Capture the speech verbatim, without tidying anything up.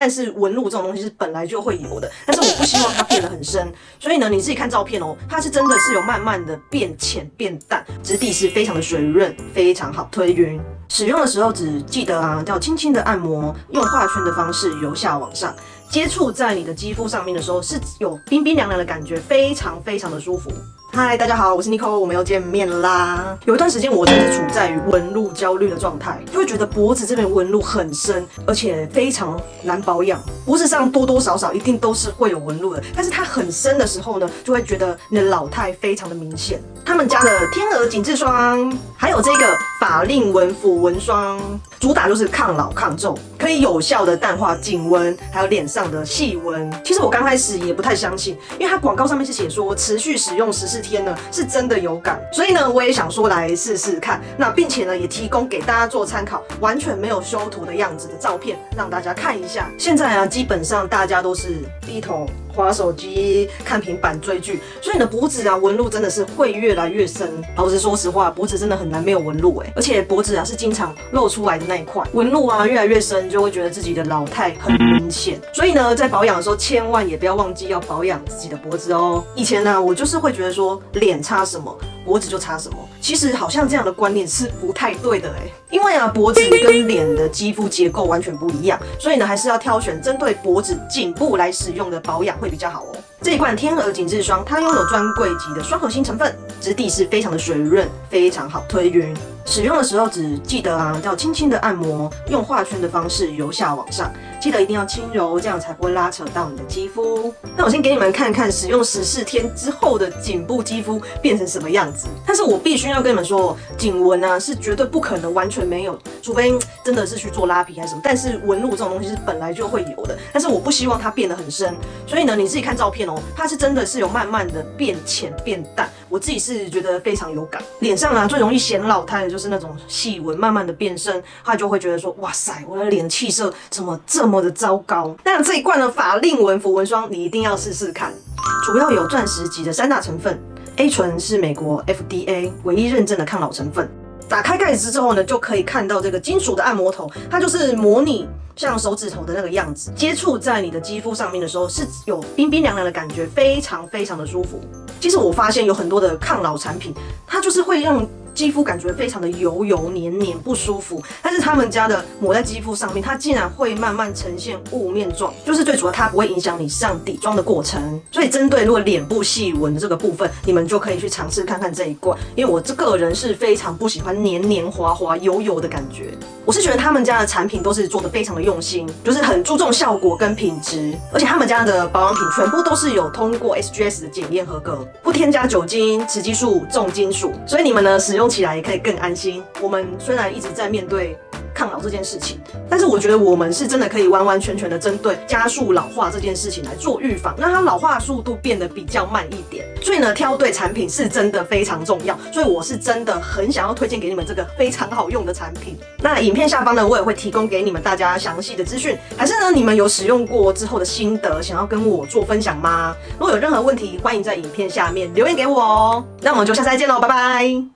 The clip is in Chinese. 但是纹路这种东西是本来就会有的，但是我不希望它变得很深，所以呢，你自己看照片哦，它是真的是有慢慢的变浅变淡，质地是非常的水润，非常好推匀。使用的时候只记得啊，要轻轻的按摩，用画圈的方式由下往上接触在你的肌肤上面的时候，是有冰冰凉凉的感觉，非常非常的舒服。 嗨， Hi, 大家好，我是 Nicole， 我们又见面啦。有一段时间，我真的处在于纹路焦虑的状态，就会觉得脖子这边纹路很深，而且非常难保养。脖子上多多少少一定都是会有纹路的，但是它很深的时候呢，就会觉得你的老态非常的明显。他们家的天鹅紧致霜，还有这个法令纹抚纹霜，主打就是抗老抗皱，可以有效的淡化颈纹，还有脸上的细纹。其实我刚开始也不太相信，因为它广告上面是写说持续使用十四天。 天呢，是真的有感，所以呢，我也想说来试试看。那并且呢，也提供给大家做参考，完全没有修图的样子的照片，让大家看一下。现在啊，基本上大家都是低头滑手机、看平板追剧，所以你的脖子啊纹路真的是会越来越深。老实说实话，脖子真的很难没有纹路哎、欸，而且脖子啊是经常露出来的那一块，纹路啊越来越深，就会觉得自己的老态很明显。所以呢，在保养的时候，千万也不要忘记要保养自己的脖子哦。以前呢、啊，我就是会觉得说。 脸擦什么，脖子就擦什么。其实好像这样的观念是不太对的哎、欸，因为啊，脖子跟脸的肌肤结构完全不一样，所以呢，还是要挑选针对脖子、颈部来使用的保养会比较好哦。这一罐天鹅紧致霜，它拥有专柜级的双核心成分，质地是非常的水润，非常好推匀。 使用的时候只记得啊，要轻轻的按摩，用画圈的方式由下往上，记得一定要轻柔，这样才不会拉扯到你的肌肤。那我先给你们看看使用十四天之后的颈部肌肤变成什么样子。但是我必须要跟你们说，颈纹啊是绝对不可能完全没有，除非真的是去做拉皮还是什么。但是纹路这种东西是本来就会有的，但是我不希望它变得很深，所以呢，你自己看照片哦，它是真的是有慢慢的变浅变淡。我自己是觉得非常有感，脸上啊最容易显老态的就是。 就是那种细纹慢慢的变深，他就会觉得说，哇塞，我的脸气色怎么这么的糟糕？那这一罐的法令纹抚纹霜，你一定要试试看，主要有钻石级的三大成分 ，A 醇是美国 F D A 唯一认证的抗老成分。打开盖子之后呢，就可以看到这个金属的按摩头，它就是模拟。 像手指头的那个样子，接触在你的肌肤上面的时候，是有冰冰凉凉的感觉，非常非常的舒服。其实我发现有很多的抗老产品，它就是会让肌肤感觉非常的油油黏黏不舒服，但是他们家的抹在肌肤上面，它竟然会慢慢呈现雾面状，就是最主要它不会影响你上底妆的过程。所以针对如果脸部细纹的这个部分，你们就可以去尝试看看这一罐，因为我这个人是非常不喜欢黏黏滑滑油油的感觉。我是觉得他们家的产品都是做的非常的 用心，就是很注重效果跟品质，而且他们家的保养品全部都是有通过 S G S 的检验合格，不添加酒精、雌激素、重金属，所以你们呢使用起来也可以更安心。我们虽然一直在面对抗老这件事情，但是我觉得我们是真的可以完完全全的针对加速老化这件事情来做预防，让它老化速度变得比较慢一点。所以呢，挑对产品是真的非常重要，所以我是真的很想要推荐给你们这个非常好用的产品。 那影片下方呢，我也会提供给你们大家详细的资讯。还是呢，你们有使用过之后的心得，想要跟我做分享吗？如果有任何问题，欢迎在影片下面留言给我哦。那我们就下次再见喽，拜拜。